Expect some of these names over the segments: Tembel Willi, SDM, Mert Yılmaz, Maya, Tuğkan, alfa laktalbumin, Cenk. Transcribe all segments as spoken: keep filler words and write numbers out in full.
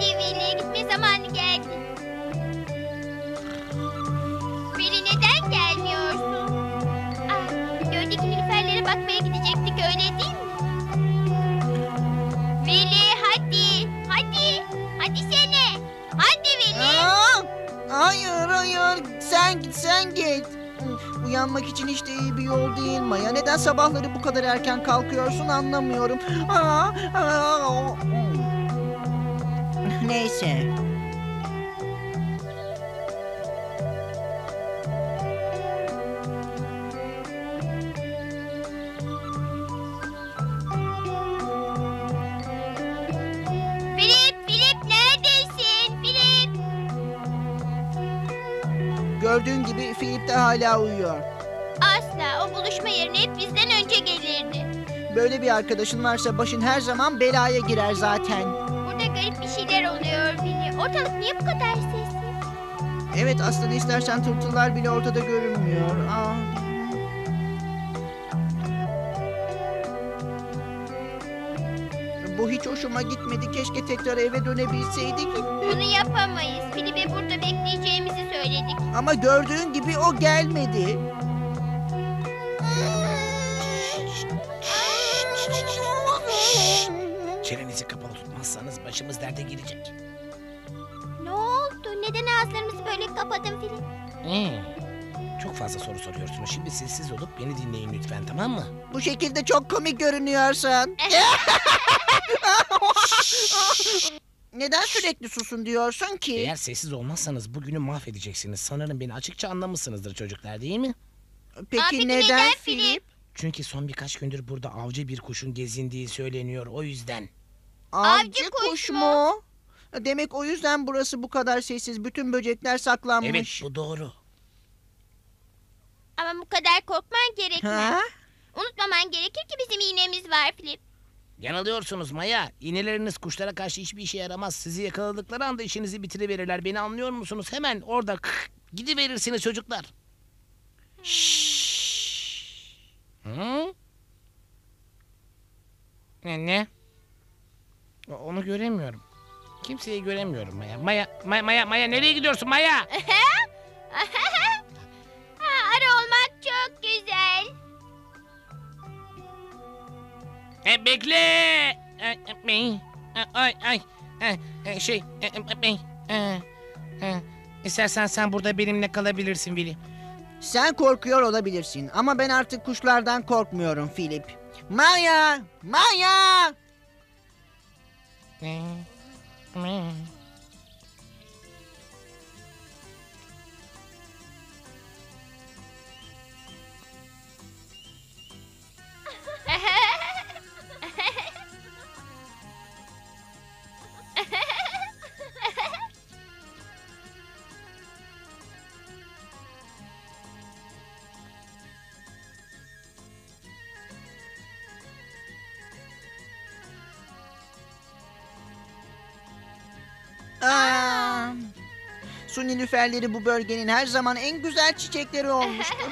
Şimdi Willi'ye gitme zamanı geldi. Willi neden gelmiyorsun? Ah, gördeki nilüferlere bakmaya gidecektik, öyle değil mi? Willi hadi, hadi, hadi sene. Hadi Willi. Aa, hayır, hayır. Sen git, sen git. Uyanmak için hiç de iyi bir yol değil Maya. Neden sabahları bu kadar erken kalkıyorsun anlamıyorum. Aa, aa. Neyse. Gördüğün gibi Filip de hala uyuyor. Asla, o buluşma yerine hep bizden önce gelirdi. Böyle bir arkadaşın varsa başın her zaman belaya girer zaten. Burada garip bir şeyler oluyor Willi. Ortalık niye bu kadar sessiz? Evet, aslında istersen tırtıllar bile ortada görünmüyor. Aa. Bu hiç hoşuma gitmedi. Keşke tekrar eve dönebilseydik. Bunu yapamayız. Filip'e burada bekleyeceğimizi söyledik. Ama gördüğün gibi o gelmedi. Çenenizi kapalı tutmazsanız başımız derde girecek. Ne oldu? Neden ağızlarımızı böyle kapadın Filip? Hmm. Çok fazla soru soruyorsunuz. Şimdi sessiz olup beni dinleyin lütfen, tamam mı? Bu şekilde çok komik görünüyorsun. Neden sürekli susun diyorsun ki? Eğer sessiz olmazsanız bugünü mahvedeceksiniz. Sanırım beni açıkça anlamışsınızdır çocuklar, değil mi? Peki, Aa, peki neden, neden Filip? Çünkü son birkaç gündür burada avcı bir kuşun gezindiği söyleniyor, o yüzden. Avcı, avcı kuş, kuş mu? Demek o yüzden burası bu kadar sessiz. Bütün böcekler saklanmış. Evet, bu doğru. Ama bu kadar korkman gerekmez. Ha? Unutmaman gerekir ki bizim iğnemiz var Filip. Yanılıyorsunuz Maya. İğneleriniz kuşlara karşı hiçbir işe yaramaz. Sizi yakaladıkları anda işinizi bitiriverirler. Beni anlıyor musunuz? Hemen orada gidiverirsiniz çocuklar. Şşşş. Hı? Ne, ne? Onu göremiyorum. Kimseyi göremiyorum Maya. Maya, Maya, Maya, Maya nereye gidiyorsun Maya? E, bekle. Ay ay ay. E, şey. E, e, e. İstersen sen burada benimle kalabilirsin Willi. Sen korkuyor olabilirsin ama ben artık kuşlardan korkmuyorum Filip. Maya, Maya. E, e. Aa, su nilüferleri bu bölgenin her zaman en güzel çiçekleri olmuştur.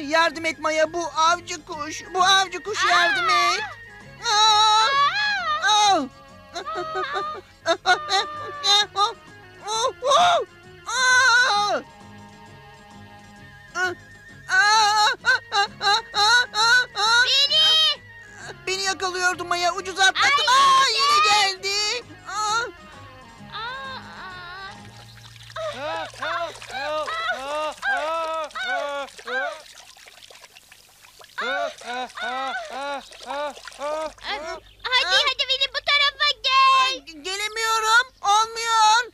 Yardım et Maya, bu avcı kuş, bu avcı kuş yardım et. Beni! Beni yakalıyordu Maya, ucuz atlattım. Aa, yine geldi. Hadi hadi Willi, bu tarafa gel. Gelemiyorum, olmuyor.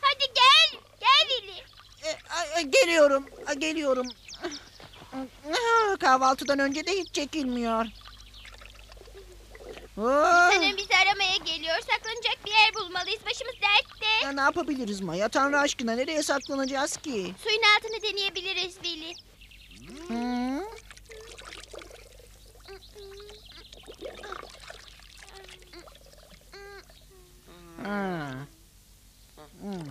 Hadi gel, gel Willi. Geliyorum, geliyorum. Kahvaltıdan önce de hiç çekilmiyor. Sanırım bizi aramaya geliyor. Saklanacak bir yer bulmalıyız. Başımız dertte. Ya ne yapabiliriz Maya? Tanrı aşkına nereye saklanacağız ki? Suyun altını deneyebiliriz Willi. Hmm. Ha. Hmm.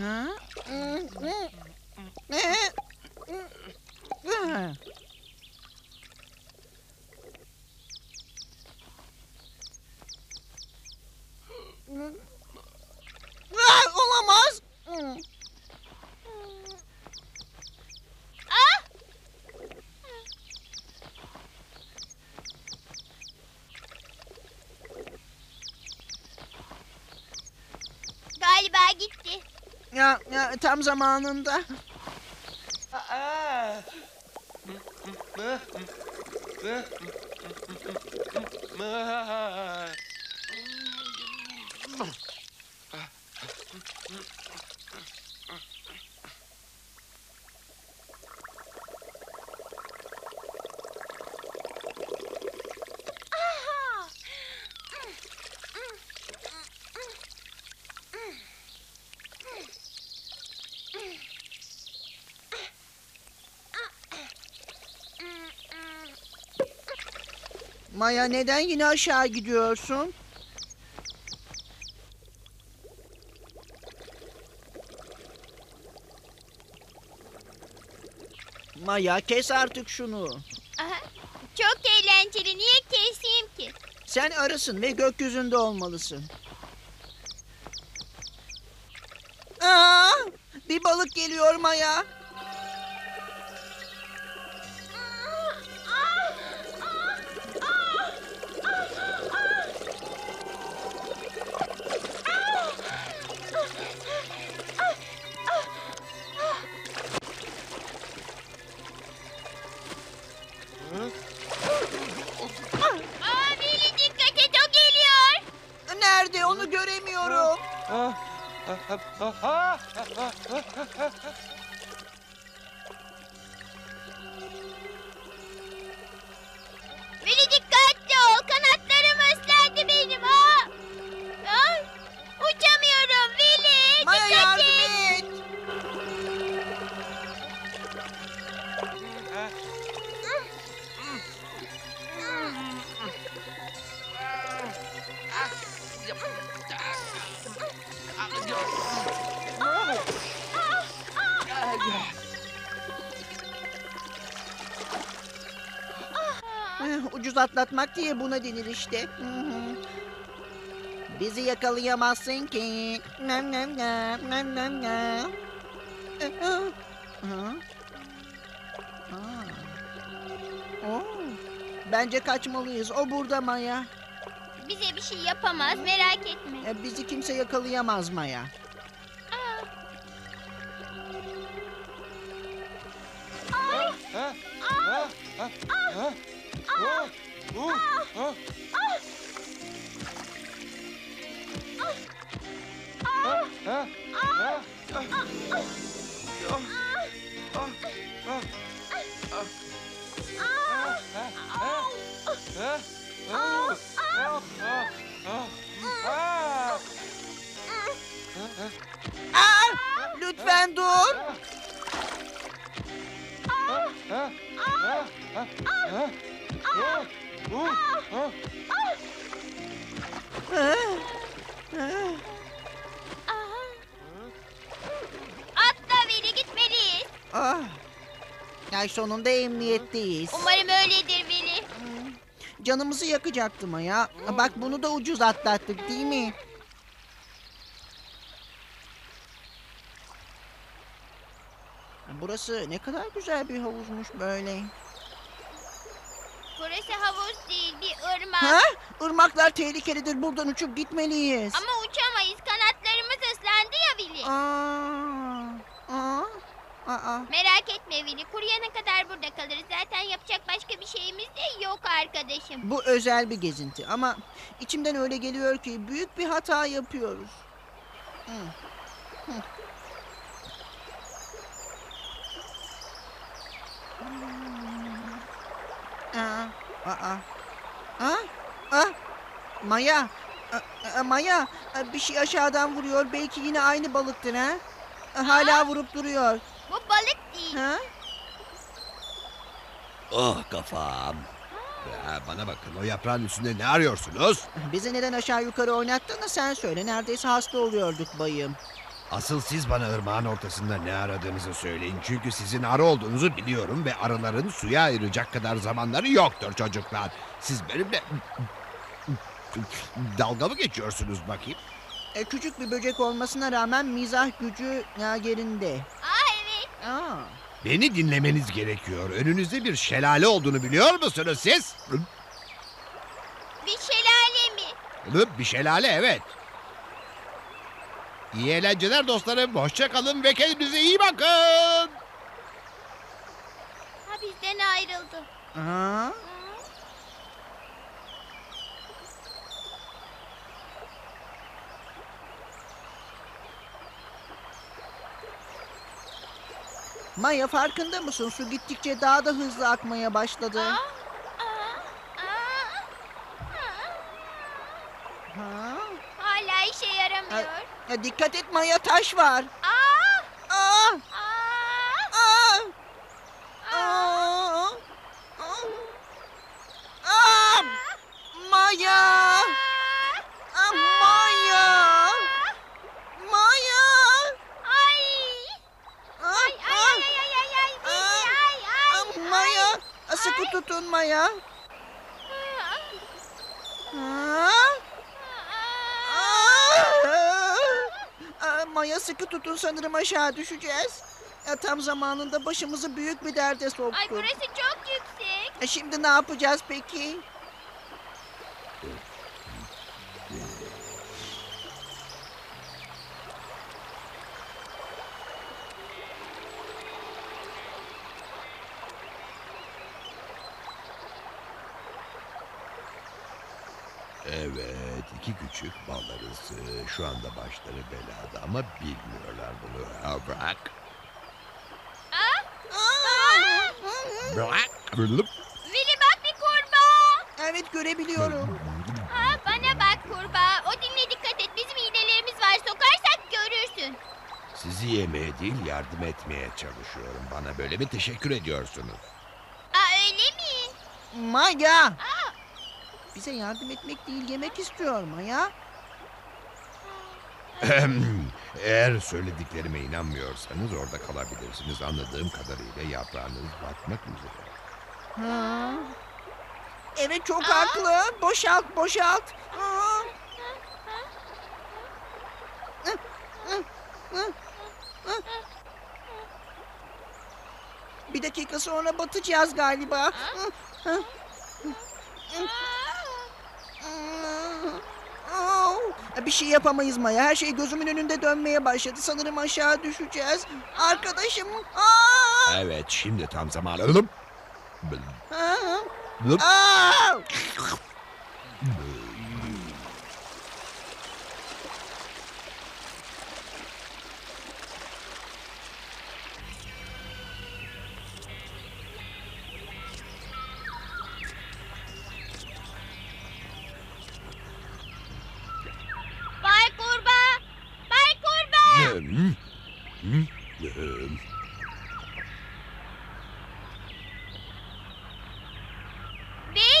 Ha? Olamaz. Galiba gitti. Ya, ya tam zamanında. Aa! Maya neden yine aşağı gidiyorsun? Maya kes artık şunu. Aha, çok eğlenceli. Niye keseyim ki? Sen arısın ve gökyüzünde olmalısın. Aa, bir balık geliyor Maya. Willi dikkatli ol. Kanatlarım ıslandı benim. Ha? Ha? Uçamıyorum Willi. Maya yardım et. Ucuz atlatmak diye buna denir işte. Bizi yakalayamazsın ki. Nam nam nam nam nam nam. Bence kaçmalıyız. O burada Maya. Bize bir şey yapamaz, merak etme. Bizi kimse yakalayamaz Maya. Ah! Ah! Ah! Ah! Ah! Ah! Ah! Lütfen dur. Ah! Ah! Ah! Ah! Ah! Ah! Atla Willi, gitmeliyiz. Ah! Ya sonunda emniyetteyiz. Umarım öyledir Willi. Canımızı yakacaktı Maya. Bak bunu da ucuz atlattık değil mi? Burası ne kadar güzel bir havuzmuş böyle. Burası havuz değil, bir ırmak. Ha? Irmaklar tehlikelidir, buradan uçup gitmeliyiz. Ama uçamayız, kanatlarımız ıslandı ya Willi. Aa, aa, aa. Merak etme Willi, kuruyana kadar burada kalırız. Zaten yapacak başka bir şeyimiz de yok arkadaşım. Bu özel bir gezinti ama içimden öyle geliyor ki büyük bir hata yapıyoruz. Hı. Hı. Aa. Aa. Aa. Maya. Aa, Maya. Bir şey aşağıdan vuruyor. Belki yine aynı balıktır ha? Hala Aa. vurup duruyor. Bu balık değil. Ha? Oh kafam. Ya bana bakın, o yaprağın üstünde ne arıyorsunuz? Bizi neden aşağı yukarı oynattığını sen söyle. Neredeyse hasta oluyorduk bayım. Asıl siz bana ırmağın ortasında ne aradığınızı söyleyin. Çünkü sizin arı olduğunuzu biliyorum ve arıların suya ayıracak kadar zamanları yoktur çocuklar. Siz benimle dalga mı geçiyorsunuz bakayım? E, küçük bir böcek olmasına rağmen mizah gücü yerinde. Aa evet. Aa. Beni dinlemeniz gerekiyor. Önünüzde bir şelale olduğunu biliyor musunuz siz? Bir şelale mi? Bir şelale, evet. İyi eğlenceler dostlarım. Hoşça kalın ve kendinize iyi bakın. Ha, bizden ayrıldı. Aha. Maya, farkında mısın? Su gittikçe daha da hızlı akmaya başladı. Aa, aa, aa, aa. Ha? Hala işe yaramıyor. Aa, dikkat et Maya, taş var. Aa! Aa! Aa! Aa! Aa! Aa! Maya! Aa, Maya! Sıkı tutun Maya. Maya, sıkı tutun, sanırım aşağı düşeceğiz. Ya, tam zamanında başımızı büyük bir derde soktun. Ay, burası çok yüksek. E, şimdi ne yapacağız peki? Evet, iki küçük bal arısı. Şu anda başları belada ama bilmiyorlar bunu. Ha, bırak. Aa, aa. Bırak. Willi, bak bir kurbağa. Evet, görebiliyorum. Aa, bana bak kurbağa. O diline dikkat et. Bizim iğnelerimiz var. Sokarsak görürsün. Sizi yemeye değil, yardım etmeye çalışıyorum. Bana böyle mi teşekkür ediyorsunuz? Aa, öyle mi? Maya! Aa. Bize yardım etmek değil, yemek istiyor Maya. Eğer söylediklerime inanmıyorsanız orada kalabilirsiniz. Anladığım kadarıyla yaprağınız batmak üzere. Ha. Evet, çok Aa. haklı. Boşalt, boşalt. Aa. Bir dakika sonra batacağız galiba. Aa. Aa. Bir şey yapamayız Maya. Her şey gözümün önünde dönmeye başladı. Sanırım aşağı düşeceğiz. Arkadaşım. Aa! Evet, şimdi tam zamanı.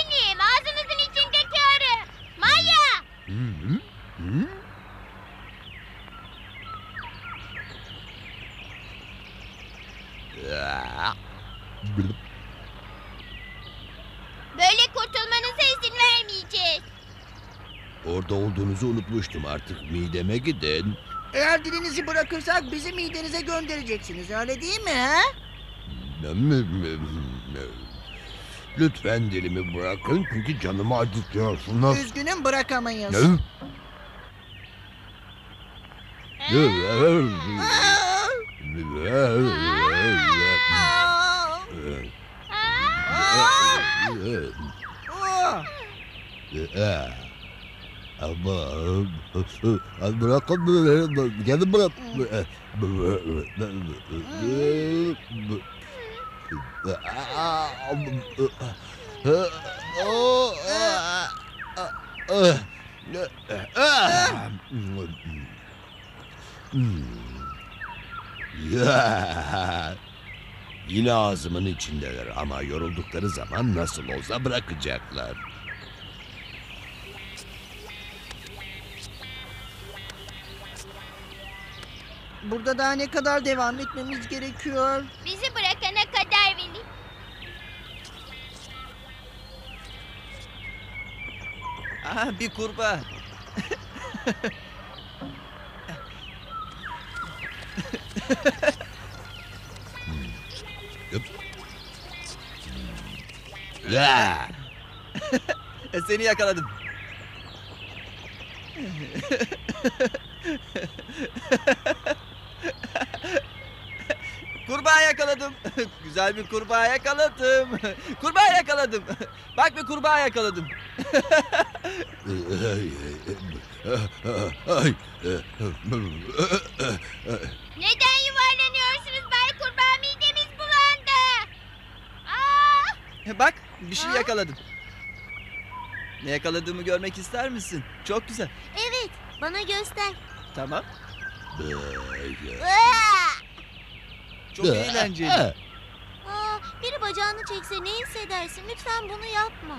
Benim ağzınızın içindeki arı. Maya. Hmm. Hmm. Böyle kurtulmanıza izin vermeyeceğiz. Orada olduğunuzu unutmuştum. Artık mideme gidin. Eğer dilinizi bırakırsak bizi midenize göndereceksiniz, öyle değil mi? He? Lütfen dilimi bırakın çünkü canımı acıtıyorsunuz. Üzgünüm, bırakamayız. Ne? Ama bırakın beni, gelin bırak. Oo. Yine ağzımın içindeler ama yoruldukları zaman nasıl olsa bırakacaklar. Burada daha ne kadar devam etmemiz gerekiyor? Bizi bırakana kadar Willi. Aha bir kurbağa. Seni yakaladım. Kurbağa yakaladım. Güzel bir kurbağa yakaladım. Kurbağa yakaladım. Bak bir kurbağa yakaladım. Neden yuvarlanıyorsunuz Bay Kurbağa? Midemiz bulandı. Aa! Bak bir şey yakaladım. Ne yakaladığımı görmek ister misin? Çok güzel. Evet, bana göster. Tamam. Çok eğlenceli. Aa, biri bacağını çekse ne hissedersin? Lütfen bunu yapma.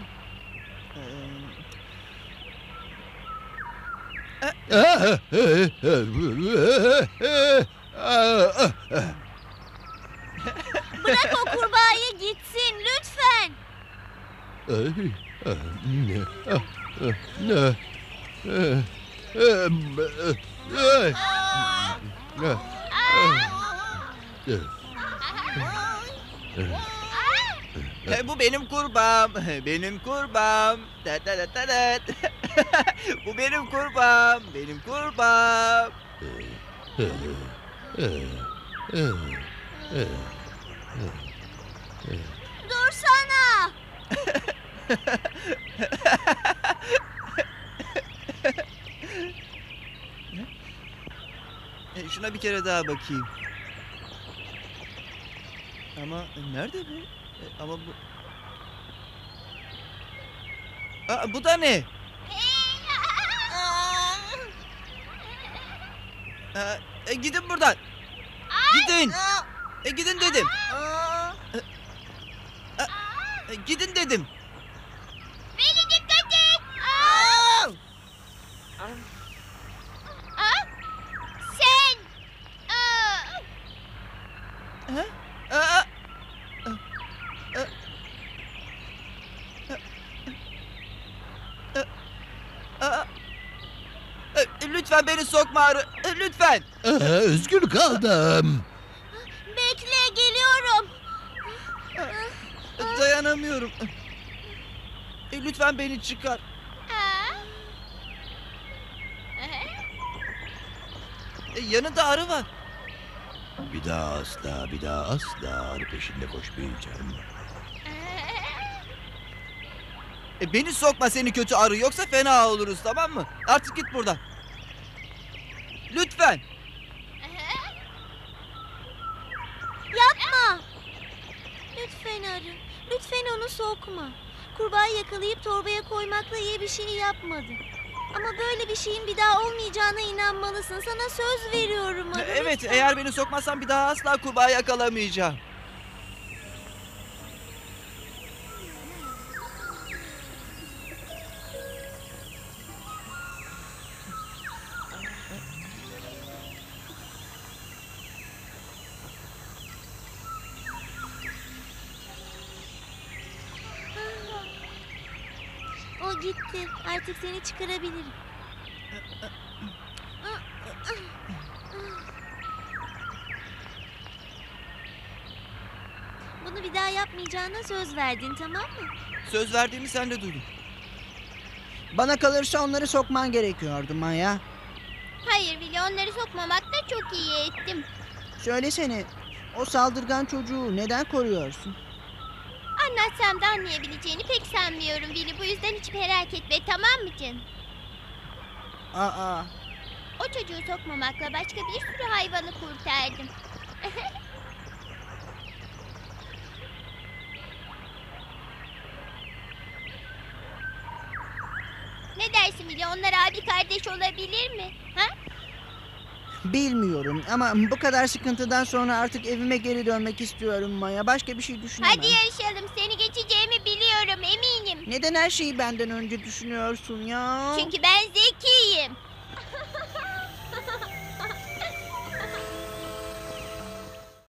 Bırak o kurbağayı gitsin lütfen. Ee, bu benim kurbağam, benim kurbağam. Bu benim kurbağam, benim kurbağam. Dursana. Şuna bir kere daha bakayım. Ama nerede bu? E, ama bu... Aa, bu da ne? Aa, e, gidin buradan. Gidin. E, gidin dedim. Aa, e, gidin dedim. Beni dikkat et. Aa. Aa. Sen. Aa. Ha? Lütfen beni sokma arı. Lütfen. Özgür kaldım. Bekle geliyorum. Dayanamıyorum. Lütfen beni çıkar. Yanında arı var. Bir daha asla, bir daha asla arı peşinde koşmayacağım. Beni sokma seni kötü arı, yoksa fena oluruz, tamam mı? Artık git buradan. Lütfen. Yapma. Lütfen arı. Lütfen onu sokma. Kurbağayı yakalayıp torbaya koymakla iyi bir şey yapmadı. Ama böyle bir şeyin bir daha olmayacağına inanmalısın. Sana söz veriyorum arı. Evet, lütfen. Eğer beni sokmazsan bir daha asla kurbağayı yakalamayacağım. Gitti. Artık seni çıkarabilirim. Bunu bir daha yapmayacağına söz verdin, tamam mı? Söz verdiğimi sen de duydun. Bana kalırsa onları sokman gerekiyordu Maya. Hayır Willi, onları sokmamakta çok iyi ettim. Söylesene, o saldırgan çocuğu neden koruyorsun? Anlatsam da anlayabileceğini pek sanmıyorum Willi. Bu yüzden hiç merak etme, tamam mı canım? Aa. O çocuğu sokmamakla başka bir sürü hayvanı kurtardım. Ne dersin Willi? Onlar abi kardeş olabilir mi? Ha? Bilmiyorum ama bu kadar sıkıntıdan sonra artık evime geri dönmek istiyorum Maya. Başka bir şey düşünemem. Hadi yarışalım. Seni geçeceğimi biliyorum, eminim. Neden her şeyi benden önce düşünüyorsun ya? Çünkü ben zekiyim.